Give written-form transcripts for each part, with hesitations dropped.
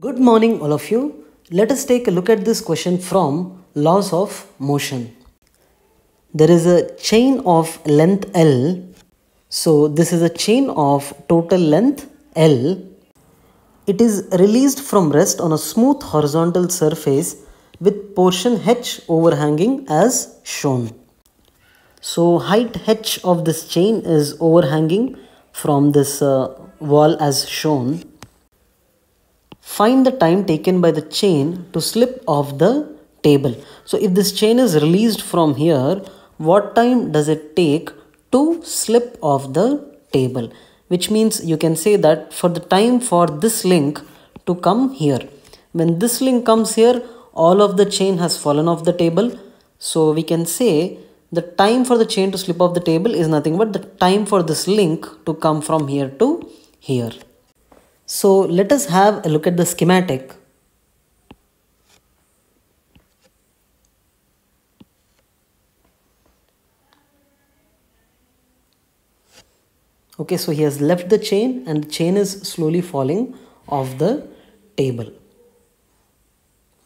Good morning all of you. Let us take a look at this question from laws of motion. There is a chain of length L. So this is a chain of total length L. It is released from rest on a smooth horizontal surface with portion H overhanging as shown. So height H of this chain is overhanging from this wall as shown. Find the time taken by the chain to slip off the table. So if this chain is released from here, what time does it take to slip off the table? Which means you can say that for the time for this link to come here. When this link comes here, all of the chain has fallen off the table. So we can say the time for the chain to slip off the table is nothing but the time for this link to come from here to here. So let us have a look at the schematic. Okay, so he has left the chain and the chain is slowly falling off the table.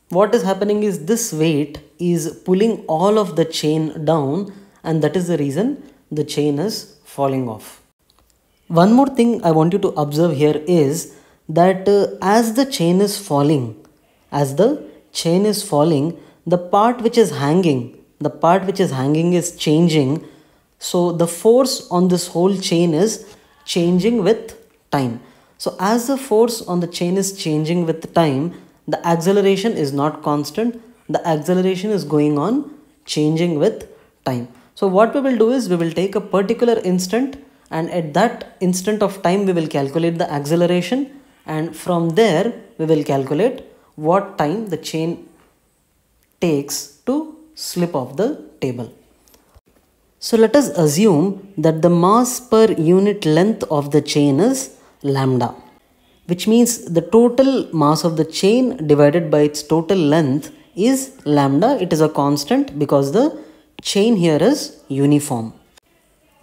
What is happening is this weight is pulling all of the chain down, and that is the reason the chain is falling off. One more thing I want you to observe here is that as the chain is falling, the part which is hanging is changing. So the force on this whole chain is changing with time. So as the force on the chain is changing with time, the acceleration is not constant. The acceleration is going on changing with time. So what we will do is we will take a particular instant, and at that instant of time we will calculate the acceleration, and from there we will calculate what time the chain takes to slip off the table. So let us assume that the mass per unit length of the chain is lambda, which means the total mass of the chain divided by its total length is lambda. It is a constant because the chain here is uniform.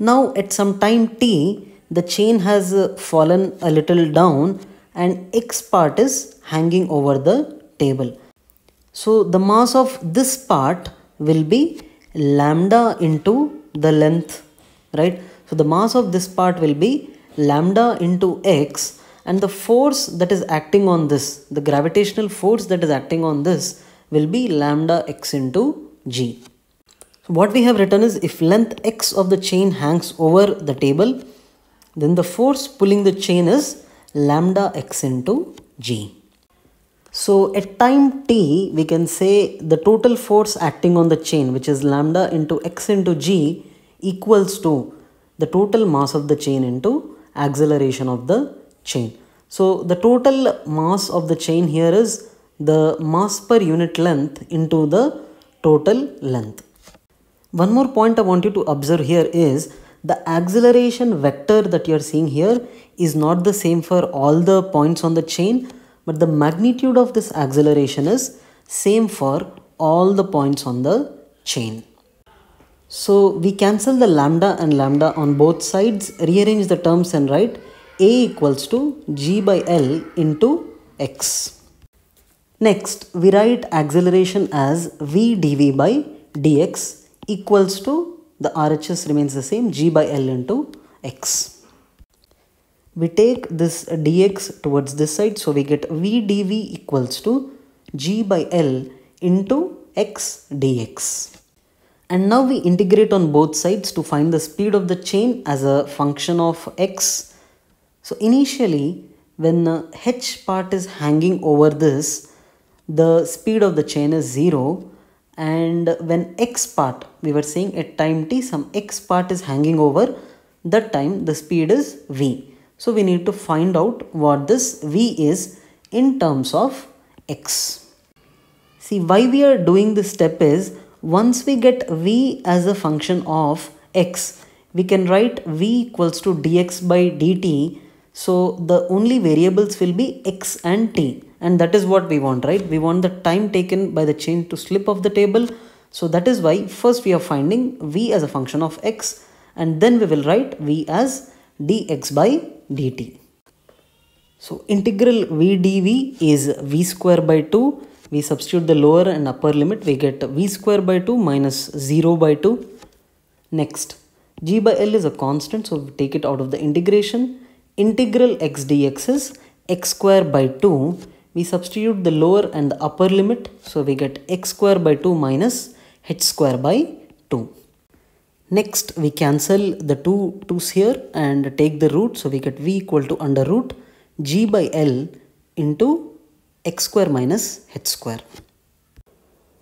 Now at some time t, the chain has fallen a little down and x part is hanging over the table. So the mass of this part will be lambda into the length, right? So the mass of this part will be lambda into x, and the force that is acting on this, the gravitational force that is acting on this, will be lambda x into g. So what we have written is, if length x of the chain hangs over the table, then the force pulling the chain is lambda x into g. So at time t, we can say the total force acting on the chain, which is lambda into x into g, equals to the total mass of the chain into acceleration of the chain. So the total mass of the chain here is the mass per unit length into the total length. One more point I want you to observe here is the acceleration vector that you are seeing here is not the same for all the points on the chain, but the magnitude of this acceleration is same for all the points on the chain. So we cancel the lambda and lambda on both sides, rearrange the terms and write A equals to G by L into X. Next, we write acceleration as V dV by dx equals to, the RHS remains the same, G by L into X. We take this dx towards this side, so we get v dv equals to g by L into x dx. And now we integrate on both sides to find the speed of the chain as a function of x. So initially, when h part is hanging over this, the speed of the chain is 0. And when x part, we were saying at time t, some x part is hanging over, that time the speed is v. So we need to find out what this v is in terms of x. See, why we are doing this step is, once we get v as a function of x, we can write v equals to dx by dt. So the only variables will be x and t, and that is what we want, right? We want the time taken by the chain to slip off the table. So that is why first we are finding v as a function of x, and then we will write v as dx by dt. So integral v dv is v square by 2. We substitute the lower and upper limit. We get v square by 2 minus 0 by 2. Next, g by l is a constant. So we take it out of the integration. Integral x dx is x square by 2. We substitute the lower and the upper limit. So we get x square by 2 minus h square by 2. Next, we cancel the two 2's here and take the root. So we get v equal to under root g by l into x square minus h square.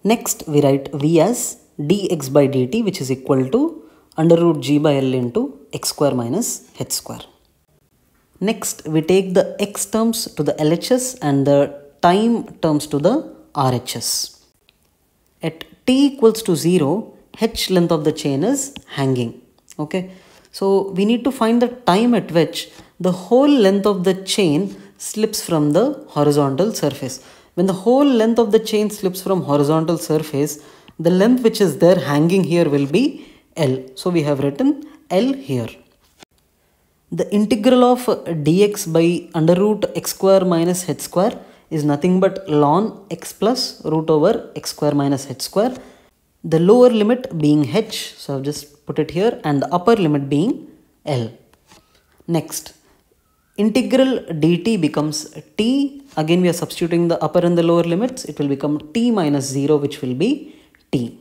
Next, we write v as dx by dt, which is equal to under root g by l into x square minus h square. Next, we take the x terms to the LHS and the time terms to the RHS. At t equals to 0, h length of the chain is hanging. Okay, so we need to find the time at which the whole length of the chain slips from the horizontal surface. When the whole length of the chain slips from horizontal surface, the length which is there hanging here will be L. So we have written L here. The integral of dx by under root x square minus h square is nothing but ln x plus root over x square minus h square. The lower limit being h, so I've just put it here, and the upper limit being L. Next, integral dt becomes t. Again, we are substituting the upper and the lower limits. It will become t minus 0, which will be t.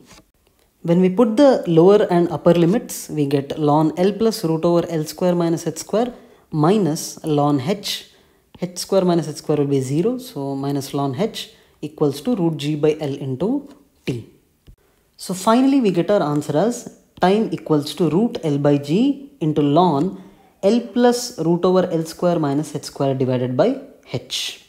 When we put the lower and upper limits, we get ln L plus root over L square minus h square minus ln h. h square minus h square will be 0. So minus ln h equals to root g by L into t. So finally, we get our answer as time equals to root L by g into ln L plus root over L square minus h square divided by h.